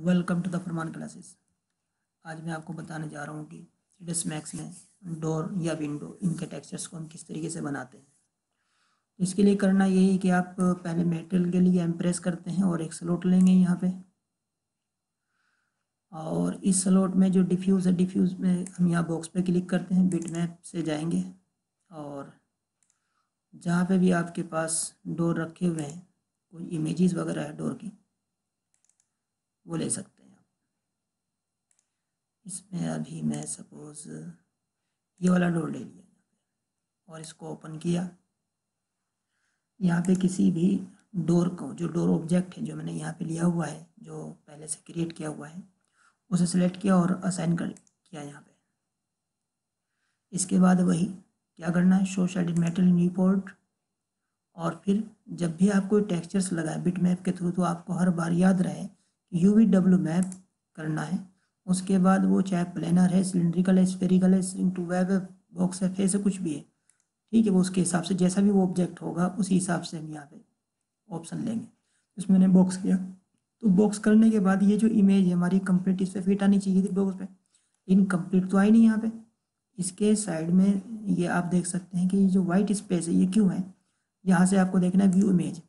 Welcome to the Farman classes. आज मैं आपको बताने जा रहा हूँ कि 3ds मैक्स में डोर या विंडो इनके टेक्सचर्स को हम किस तरीके से बनाते हैं। इसके लिए करना यही है कि आप पहले मेटेरियल के लिए एम्प्रेस करते हैं और एक स्लॉट लेंगे यहाँ पे, और इस स्लॉट में जो डिफ्यूज़ है, डिफ्यूज़ में हम यहाँ बॉक्स पे क्लिक करते हैं, बिट मैप से जाएंगे और जहाँ पर भी आपके पास डोर रखे हुए हैं, कोई इमेजेस वगैरह है डोर की, वो ले सकते हैं आप। इसमें अभी मैं सपोज़ ये वाला डोर ले लिया और इसको ओपन किया। यहाँ पे किसी भी डोर को, जो डोर ऑब्जेक्ट है जो मैंने यहाँ पे लिया हुआ है, जो पहले से क्रिएट किया हुआ है, उसे सेलेक्ट किया और असाइन कर किया यहाँ पे। इसके बाद वही क्या करना है, show shaded material new port. और फिर जब भी आप कोई टेक्सचर्स लगाए बिट मैप के थ्रू, तो आपको हर बार याद रहे UV W मैप करना है। उसके बाद वो चाहे प्लेनर है, सिलेंड्रिकल है, स्फेरिकल है, स्ट्रिंग टू वेब है, बॉक्स है, फेस है, कुछ भी है, ठीक है। वो उसके हिसाब से जैसा भी वो ऑब्जेक्ट होगा उसी हिसाब से हम यहाँ पे ऑप्शन लेंगे। इसमें मैंने बॉक्स किया, तो बॉक्स करने के बाद ये जो इमेज है हमारी कंप्लीट, इस पर फिट आनी चाहिए थी बॉक्स पे, लेकिन कंप्लीट तो आई नहीं यहाँ पे। इसके साइड में ये आप देख सकते हैं कि ये जो वाइट स्पेस है ये क्यों है, यहाँ से आपको देखना है व्यू इमेज।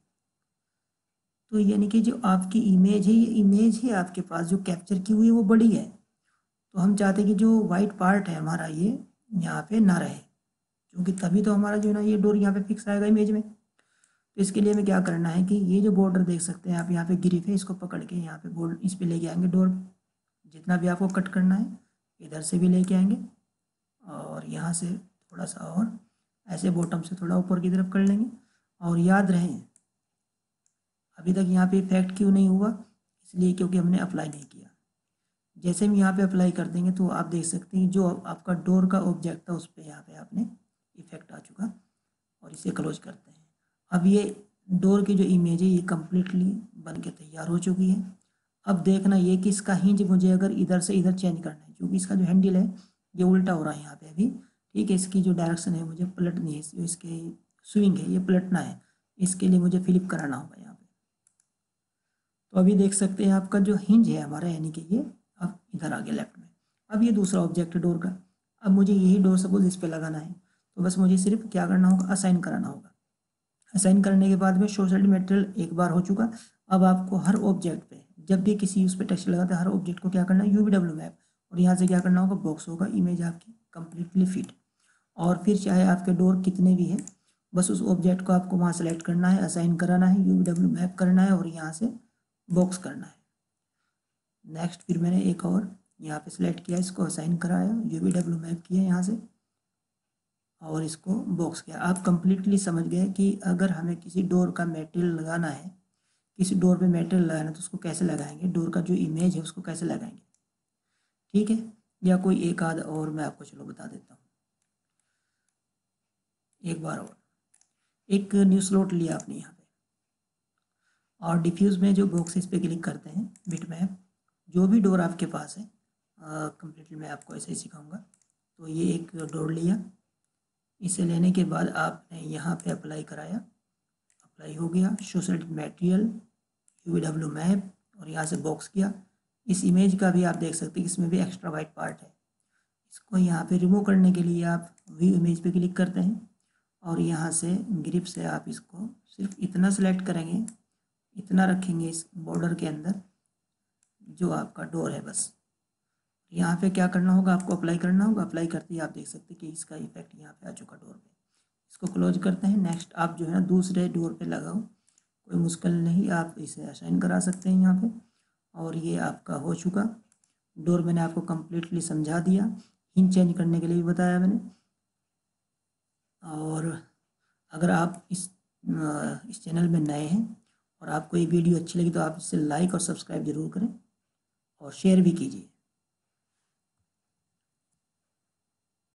तो यानी कि जो आपकी इमेज है, ये इमेज है आपके पास जो कैप्चर की हुई है वो बड़ी है, तो हम चाहते हैं कि जो वाइट पार्ट है हमारा ये यहाँ पे ना रहे, क्योंकि तभी तो हमारा जो है ना ये डोर यहाँ पे फिक्स आएगा इमेज में। तो इसके लिए हमें क्या करना है कि ये जो बॉर्डर देख सकते हैं आप यहाँ पे ग्रिफ है, इसको पकड़ के यहाँ पे बोर्ड इस पर लेके आएंगे डोर पे। जितना भी आपको कट करना है इधर से भी लेके आएंगे और यहाँ से थोड़ा सा और ऐसे बॉटम से थोड़ा ऊपर की तरफ कर लेंगे। और याद रहें, अभी तक यहाँ पे इफेक्ट क्यों नहीं हुआ, इसलिए क्योंकि हमने अप्लाई नहीं किया। जैसे हम यहाँ पे अप्लाई कर देंगे तो आप देख सकते हैं जो आपका डोर का ऑब्जेक्ट था उस पर यहाँ पे आपने इफेक्ट आ चुका। और इसे क्लोज करते हैं। अब ये डोर की जो इमेज है ये कम्प्लीटली बन के तैयार हो चुकी है। अब देखना ये कि इसका हिंज मुझे अगर इधर से इधर चेंज करना है, क्योंकि इसका जो हैंडल है ये उल्टा हो रहा है यहाँ पे अभी, ठीक है। इसकी जो डायरेक्शन है मुझे पलटनी है, जो इसके स्विंग है ये पलटना है, इसके लिए मुझे फ्लिप कराना होगा यहाँ। तो अभी देख सकते हैं आपका जो हिंज है हमारा, यानी कि ये अब इधर आ गया लेफ्ट में। अब ये दूसरा ऑब्जेक्ट डोर का, अब मुझे यही डोर सपोज इस पे लगाना है, तो बस मुझे सिर्फ क्या करना होगा, असाइन कराना होगा। असाइन करने के बाद में सोशल मटेरियल एक बार हो चुका। अब आपको हर ऑब्जेक्ट पे जब भी किसी उस पर टेक्सचर लगाते हैं, हर ऑब्जेक्ट को क्या करना है, UV W मैप, और यहाँ से क्या करना होगा, बॉक्स होगा, इमेज आपकी कम्प्लीटली फिट। और फिर चाहे आपके डोर कितने भी हैं, बस उस ऑब्जेक्ट को आपको वहाँ सेलेक्ट करना है, असाइन कराना है, UV W मैप करना है और यहाँ से बॉक्स करना है। नेक्स्ट फिर मैंने एक और यहाँ पे सेलेक्ट किया, इसको असाइन कराया, UV W मैप किया यहाँ से और इसको बॉक्स किया। आप कंप्लीटली समझ गए कि अगर हमें किसी डोर का मटेरियल लगाना है, किसी डोर पे मटेरियल लगाना है, तो उसको कैसे लगाएंगे, डोर का जो इमेज है उसको कैसे लगाएंगे, ठीक है। या कोई एक आध और मैं आपको चलो बता देता हूँ। एक बार और एक न्यू स्लॉट लिया आपने यहाँ पे, और डिफ्यूज़ में जो बॉक्सेस पे क्लिक करते हैं, बिट मैप, जो भी डोर आपके पास है कम्प्लीटली मैं आपको ऐसे ही सिखाऊंगा। तो ये एक डोर लिया, इसे लेने के बाद आपने यहाँ पे अप्लाई कराया, अप्लाई हो गया, social material, UV W map और यहाँ से बॉक्स किया। इस इमेज का भी आप देख सकते हैं, इसमें भी एक्स्ट्रा वाइट पार्ट है, इसको यहाँ पर रिमूव करने के लिए आप व्यू इमेज पर क्लिक करते हैं और यहाँ से ग्रिप से आप इसको सिर्फ इतना सेलेक्ट करेंगे, इतना रखेंगे इस बॉर्डर के अंदर जो आपका डोर है। बस यहाँ पे क्या करना होगा, आपको अप्लाई करना होगा। अप्लाई करते ही आप देख सकते हैं कि इसका इफेक्ट यहाँ पे आ चुका डोर पे। इसको क्लोज करते हैं। नेक्स्ट आप जो है ना दूसरे डोर पे लगाओ, कोई मुश्किल नहीं, आप इसे असाइन करा सकते हैं यहाँ पे। और ये आपका हो चुका डोर, मैंने आपको कम्प्लीटली समझा दिया, हिंज चेंज करने के लिए भी बताया मैंने। और अगर आप इस चैनल में नए हैं और आपको ये वीडियो अच्छी लगी तो आप इसे लाइक और सब्सक्राइब ज़रूर करें और शेयर भी कीजिए।